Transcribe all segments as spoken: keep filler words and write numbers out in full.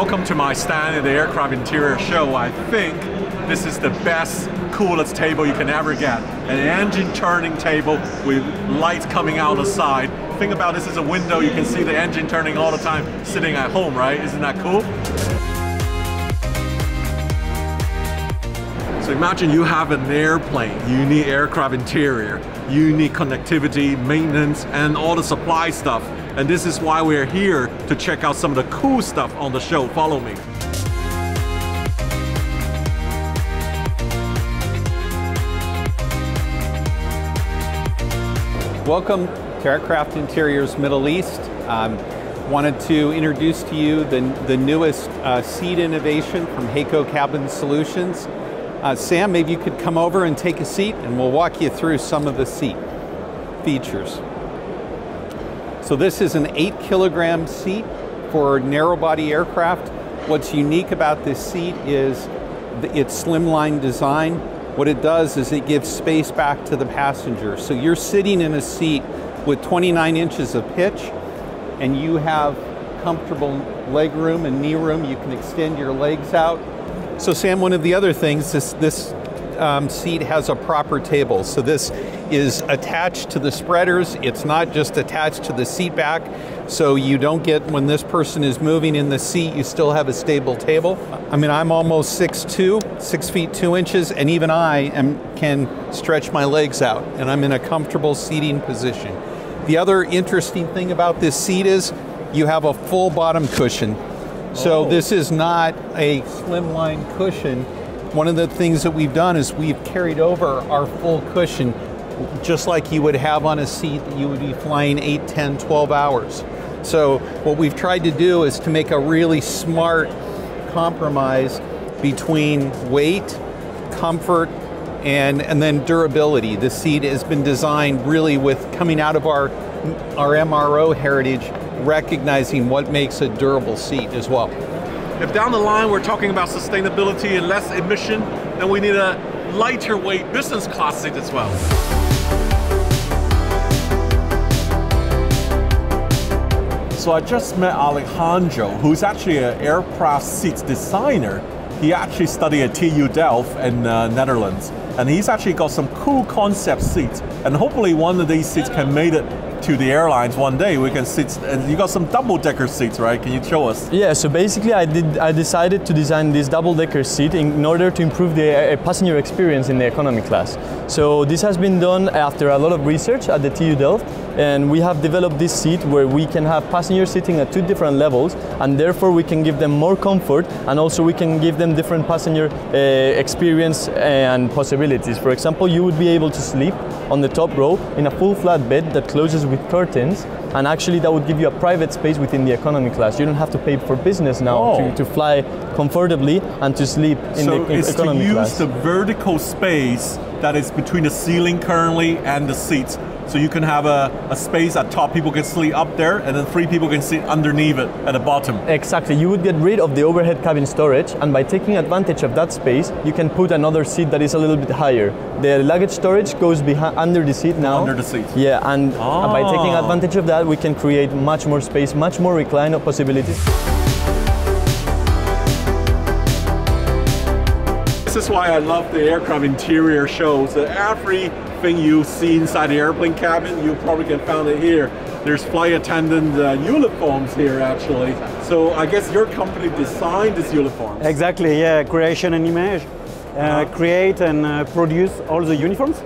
Welcome to my stand at the Aircraft Interior Show. I think this is the best, coolest table you can ever get. An engine turning table with lights coming out the side. Think about this as a window, you can see the engine turning all the time sitting at home, right? Isn't that cool? So imagine you have an airplane, you need aircraft interior, you need connectivity, maintenance, and all the supply stuff. And this is why we're here to check out some of the cool stuff on the show. Follow me. Welcome to Aircraft Interiors Middle East. Um, wanted to introduce to you the, the newest uh, seat innovation from HAECO Cabin Solutions. Uh, Sam, maybe you could come over and take a seat and we'll walk you through some of the seat features. So this is an eight kilogram seat for narrow body aircraft. What's unique about this seat is its slimline design. What it does is it gives space back to the passenger. So you're sitting in a seat with twenty-nine inches of pitch and you have comfortable leg room and knee room. You can extend your legs out. So Sam, one of the other things, this, this um, seat has a proper table. So this is attached to the spreaders. It's not just attached to the seat back. So you don't get, when this person is moving in the seat, you still have a stable table. I mean, I'm almost six foot two, six feet two inches, and even I am, can stretch my legs out, and I'm in a comfortable seating position. The other interesting thing about this seat is you have a full bottom cushion. So oh. This is not a slimline cushion. One of the things that we've done is we've carried over our full cushion, just like you would have on a seat that you would be flying eight, ten, twelve hours. So what we've tried to do is to make a really smart compromise between weight, comfort, and, and then durability. The seat has been designed really with coming out of our, our M R O heritage, recognizing what makes a durable seat as well. If down the line we're talking about sustainability and less emission, then we need a lighter weight business class seat as well. So I just met Alejandro, who's actually an aircraft seat designer. He actually studied at T U Delft in uh, Netherlands, and he's actually got some cool concept seats. And hopefully one of these seats can make it to the airlines one day. We can sit, and you got some double-decker seats, right? Can you show us? Yeah, so basically I did. I decided to design this double-decker seat in order to improve the passenger experience in the economy class. So this has been done after a lot of research at the T U Delft, and we have developed this seat where we can have passengers sitting at two different levels, and therefore we can give them more comfort, and also we can give them different passenger uh, experience and possibilities. For example, you would be able to sleep on the top row in a full flat bed that closes with curtains, and actually that would give you a private space within the economy class. You don't have to pay for business now oh. to, to fly comfortably and to sleep in so the it's economy to class. So use the vertical space that is between the ceiling currently and the seats. So you can have a, a space at top, people can sleep up there, and then three people can sit underneath it at the bottom. Exactly, you would get rid of the overhead cabin storage, and by taking advantage of that space, you can put another seat that is a little bit higher. The luggage storage goes behind, under the seat now. Under the seat. Yeah, and, oh. and by taking advantage of that, we can create much more space, much more recline possibilities. This is why I love the aircraft interior shows. Everything you see inside the airplane cabin, you probably can find it here. There's flight attendant uh, uniforms here, actually. So I guess your company designed these uniforms. Exactly, yeah. Creation and Image uh, wow. create and uh, produce all the uniforms.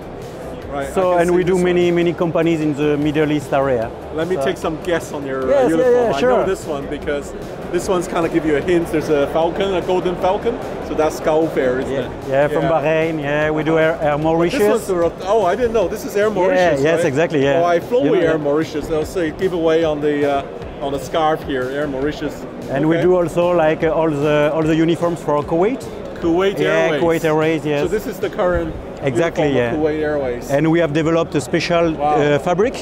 Right, so and we do many one. many companies in the Middle East area. Let me so. take some guess on your yes, uh, uniform. Yeah, yeah, sure. I know this one because this one's kind of give you a hint. There's a falcon, a golden falcon. So that's Gulf Air, isn't yeah. it? Yeah, from yeah. Bahrain. Yeah, we do Air, Air Mauritius. This one's, oh, I didn't know. This is Air Mauritius. Yeah, yes, right? exactly. Yeah. Oh, I flew with Air Mauritius. I'll say giveaway on the uh, on the scarf here, Air Mauritius. And okay. we do also like uh, all the all the uniforms for Kuwait. Kuwait yeah, Airways. Kuwait Airways, yes. So this is the current exactly, yeah. Kuwait Airways. And we have developed a special wow. uh, fabric,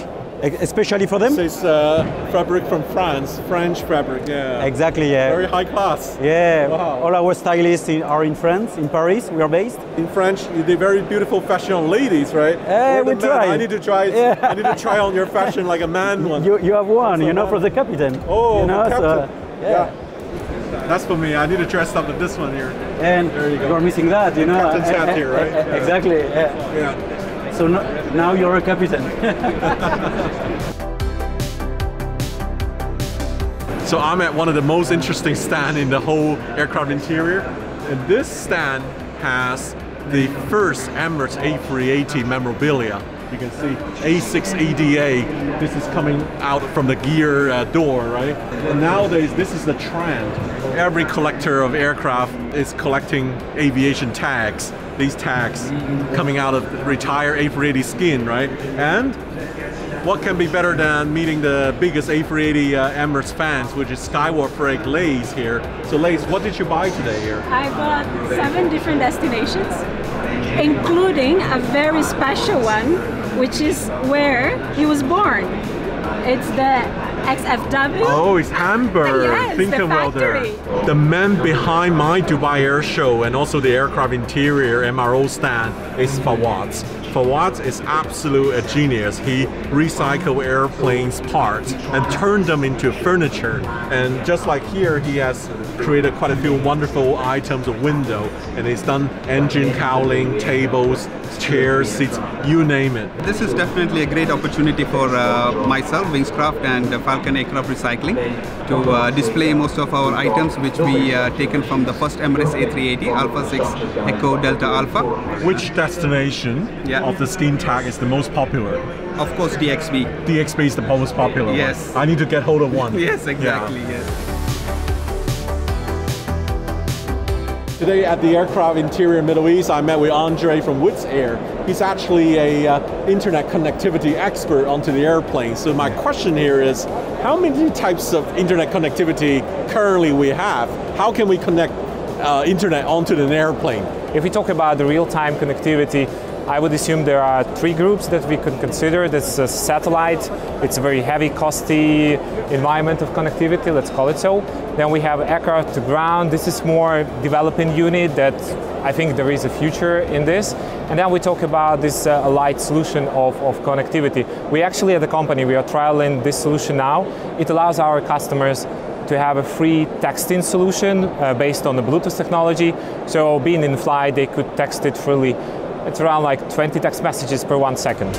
especially for them. This is uh, fabric from France, French fabric, yeah. Exactly, yeah. Very high class. Yeah, wow. All our stylists in, are in France, in Paris, we are based. In French, they're very beautiful fashion on ladies, right? Uh, we try. I need to try yeah. I need to try on your fashion like a man one. You, you have one, That's you know, man. for the captain. Oh, you know, the captain. So, yeah. yeah. That's for me. I need to dress up with this one here. And there you go. You're missing that, you know. Captain's hat uh, here, right? Uh, yeah. Exactly. Yeah. yeah. So no, now you're a captain. So I'm at one of the most interesting stands in the whole aircraft interior. And this stand has the first Emirates A three eighty memorabilia. You can see A six A D A, this is coming out from the gear uh, door, right? And nowadays, this is the trend. Every collector of aircraft is collecting aviation tags. These tags coming out of retired A three eighty skin, right? And what can be better than meeting the biggest A three eighty uh, Emirates fans, which is Skywar Freak Lays here. So Lays, what did you buy today here? I bought seven different destinations, including a very special one, which is where he was born. It's the X F W. Oh, it's Hamburg. Yes, thinking well there. The man behind my Dubai Air Show and also the aircraft interior M R O stand is Fawaz. Fawaz is absolute a genius. He recycled airplanes parts and turned them into furniture. And just like here, he has created quite a few wonderful items of window. And he's done engine cowling, tables, chairs, seats, you name it. This is definitely a great opportunity for uh, myself, Wingscraft and Falcon Aircraft Recycling to uh, display most of our items which we uh, taken from the first Emirates A three eighty Alpha six HAECO Delta Alpha. Which destination? Yeah. Of the skin tag is the most popular? Of course, D X B. D X B is the most popular. Yes. One. I need to get hold of one. Yes, exactly. Yeah. Yes. Today at the Aircraft Interior Middle East, I met with Andre from Woods Air. He's actually a uh, internet connectivity expert onto the airplane. So my question here is, how many types of internet connectivity currently we have? How can we connect uh, internet onto an airplane? If we talk about the real-time connectivity, I would assume there are three groups that we could consider. That's a satellite, it's a very heavy, costly environment of connectivity, let's call it so. Then we have aircraft to ground, this is more developing unit that I think there is a future in this. And then we talk about this uh, light solution of, of connectivity. We actually at the company, we are trialing this solution now. It allows our customers to have a free texting solution uh, based on the Bluetooth technology. So being in flight, they could text it freely. It's around like twenty text messages per one second.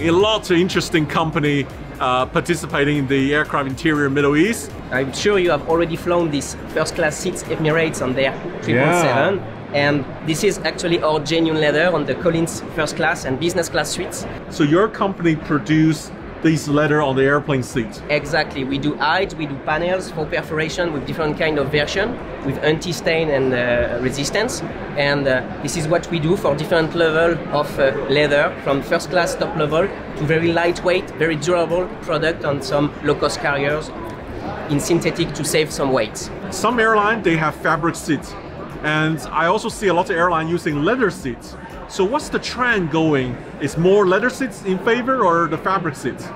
A lot of interesting company uh, participating in the aircraft interior Middle East. I'm sure you have already flown these first class seats Emirates on their triple seven. Yeah. And this is actually our genuine leather on the Collins first class and business class suites. So your company produced these leather on the airplane seats? Exactly. We do hides, we do panels for perforation with different kind of version, with anti-stain and uh, resistance. And uh, this is what we do for different level of uh, leather, from first class top level to very lightweight, very durable product on some low-cost carriers in synthetic to save some weight. Some airlines, they have fabric seats. And I also see a lot of airlines using leather seats. So what's the trend going? Is more leather seats in favor or the fabric seats?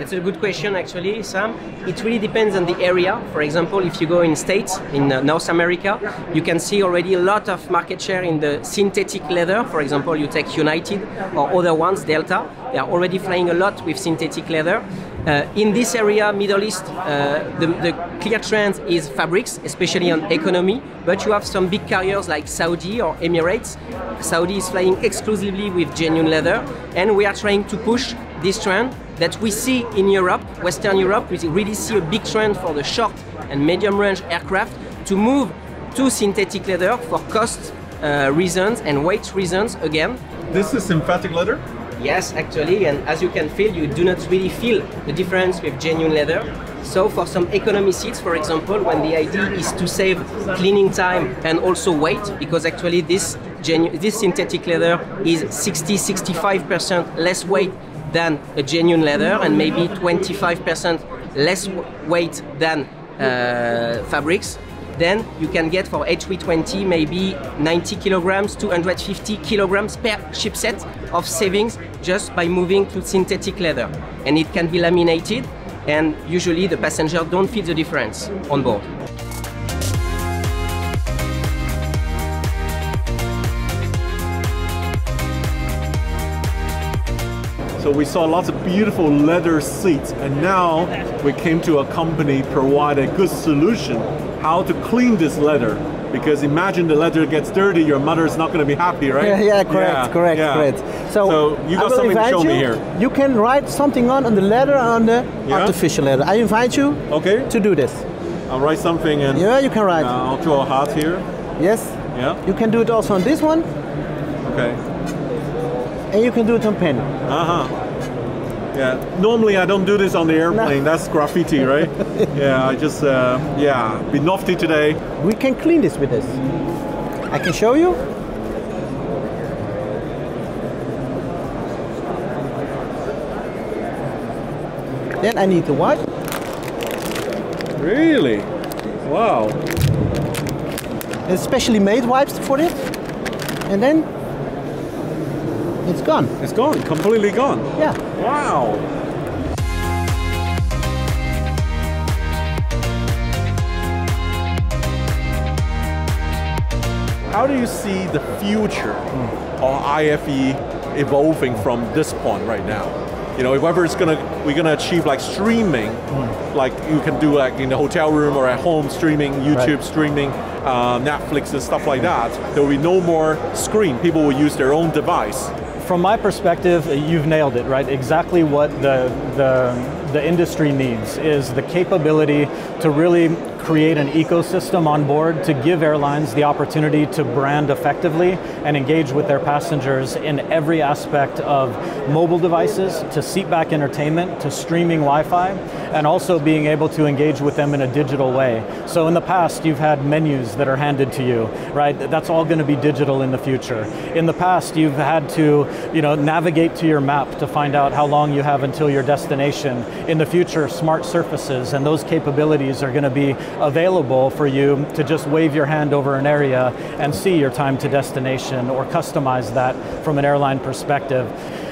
It's a good question actually, Sam. It really depends on the area. For example, if you go in States, in North America, you can see already a lot of market share in the synthetic leather. For example, you take United or other ones, Delta. They are already flying a lot with synthetic leather. Uh, in this area, Middle East, uh, the, the clear trend is fabrics, especially on economy, but you have some big carriers like Saudi or Emirates. Saudi is flying exclusively with genuine leather, and we are trying to push this trend that we see in Europe, Western Europe. We really see a big trend for the short and medium range aircraft to move to synthetic leather for cost uh, reasons and weight reasons again. This is synthetic leather? Yes, actually, and as you can feel, you do not really feel the difference with genuine leather. So for some economy seats, for example, when the idea is to save cleaning time and also weight, because actually this, genu this synthetic leather is sixty to sixty-five percent less weight than a genuine leather and maybe twenty-five percent less weight than uh, fabrics, then you can get for A three twenty maybe ninety kilograms, two hundred fifty kilograms per chipset of savings just by moving to synthetic leather. And it can be laminated, and usually the passengers don't feel the difference on board. So we saw lots of beautiful leather seats, and now we came to a company provide a good solution how to clean this leather. Because imagine the leather gets dirty, your mother is not going to be happy, right? Yeah, yeah correct, yeah, correct, yeah. correct. So, so you got something to show you, me here. You can write something on, on the leather, on the yeah. artificial leather. I invite you okay. to do this. I'll write something and yeah, you can write. Uh, I'll draw a heart here. Yes. Yeah. You can do it also on this one. Okay. And you can do it on pen. Uh huh. Yeah. Normally I don't do this on the airplane. No. That's graffiti, right? yeah. I just uh, yeah. Be nofty today. We can clean this with this. I can show you. Then I need the white. Really? Wow. There's specially made wipes for this, and then it's gone. It's gone. Completely gone. Yeah. Wow. How do you see the future mm. of I F E evolving from this point right now? You know, if ever it's gonna, we're gonna achieve like streaming, mm. like you can do like in the hotel room or at home streaming, YouTube right. streaming, uh, Netflix and stuff like that. There will be no more screen. People will use their own device. From my perspective, you've nailed it, right? Exactly what the, the, the industry needs is the capability to really create an ecosystem on board to give airlines the opportunity to brand effectively and engage with their passengers in every aspect of mobile devices, to seatback entertainment, to streaming Wi-Fi, and also being able to engage with them in a digital way. So in the past, you've had menus that are handed to you, right? That's all going to be digital in the future. In the past, you've had to you know, navigate to your map to find out how long you have until your destination. In the future, smart surfaces and those capabilities are going to be available for you to just wave your hand over an area and see your time to destination, or customize that from an airline perspective.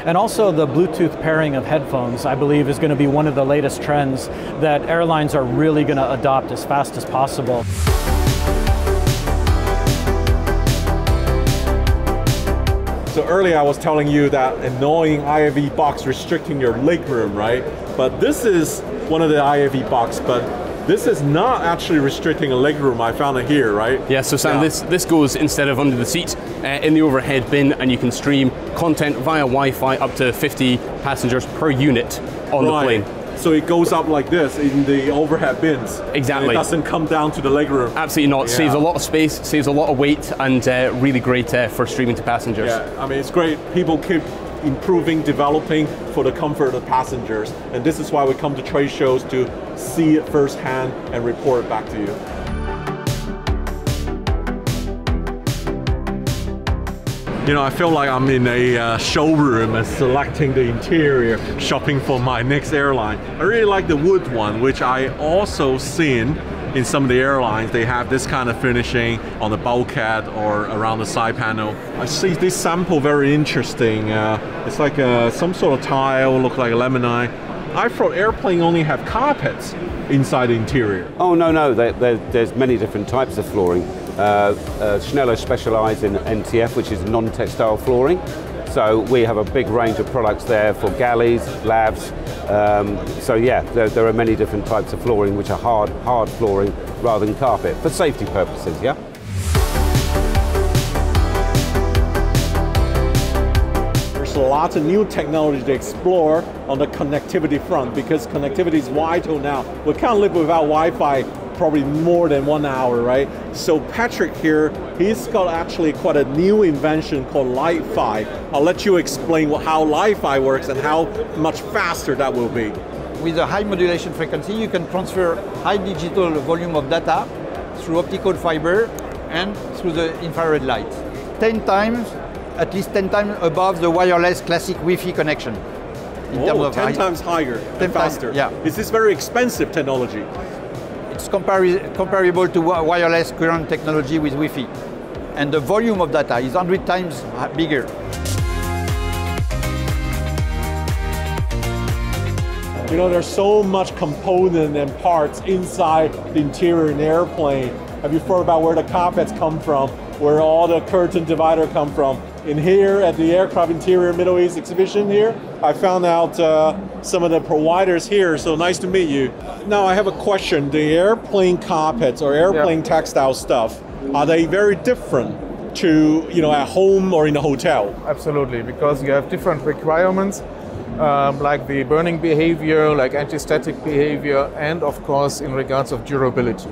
And also the Bluetooth pairing of headphones, I believe, is going to be one of the latest trends that airlines are really going to adopt as fast as possible. So earlier I was telling you that annoying I A V box restricting your legroom, right? But this is one of the I A V box, but this is not actually restricting a legroom. I found it here, right? Yeah, so Sam, yeah. This, this goes instead of under the seat, uh, in the overhead bin, and you can stream content via Wi-Fi up to fifty passengers per unit on right. the plane. So it goes up like this in the overhead bins. Exactly. And it doesn't come down to the legroom. Absolutely not. Yeah. Saves a lot of space, saves a lot of weight, and uh, really great uh, for streaming to passengers. Yeah, I mean, it's great. People keep improving, developing for the comfort of passengers. And this is why we come to trade shows, to see it firsthand and report it back to you. You know, I feel like I'm in a uh, showroom and selecting the interior, shopping for my next airline. I really like the wood one, which I also seen in some of the airlines. They have this kind of finishing on the bulkhead or around the side panel. I see this sample very interesting. Uh, it's like a, some sort of tile, look like a laminate. I thought airplanes only have carpets inside the interior. Oh, no, no, there, there, there's many different types of flooring. Uh, uh, Schneller specialise in N T F, which is non-textile flooring, so we have a big range of products there for galleys, labs, um, so yeah, there, there are many different types of flooring which are hard, hard flooring rather than carpet, for safety purposes, yeah? There's lots of new technology to explore on the connectivity front, because connectivity is vital now. We can't live without Wi-Fi probably more than one hour, right? So Patrick here, he's got actually quite a new invention called Li-Fi. I'll let you explain what, how Li-Fi works and how much faster that will be. With a high modulation frequency, you can transfer high digital volume of data through optical fiber and through the infrared light. ten times, at least ten times above the wireless classic Wi-Fi connection. In oh, terms of ten high, times higher and faster. Times, yeah. Is this very expensive technology? It's compar comparable to wireless current technology with Wi-Fi. And the volume of data is one hundred times bigger. You know, there's so much component and parts inside the interior of an airplane. Have you thought about where the carpets come from, where all the curtain divider come from? in here at the Aircraft Interior Middle East exhibition here. I found out uh, some of the providers here, so nice to meet you. Now I have a question. The airplane carpets or airplane yeah. textile stuff, are they very different to, you know, at home or in a hotel? Absolutely, because you have different requirements, um, like the burning behavior, like anti-static behavior, and of course in regards of durability.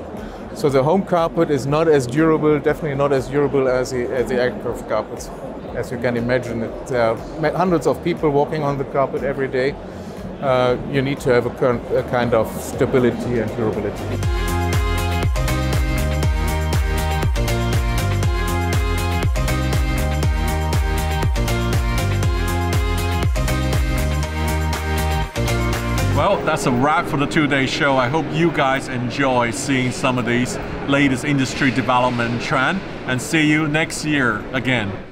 So the home carpet is not as durable, definitely not as durable as the, as the aircraft carpets. As you can imagine, it, uh, hundreds of people walking on the carpet every day. Uh, you need to have a, current, a kind of stability and durability. Well, that's a wrap for the two-day show. I hope you guys enjoy seeing some of these latest industry development trends, and see you next year again.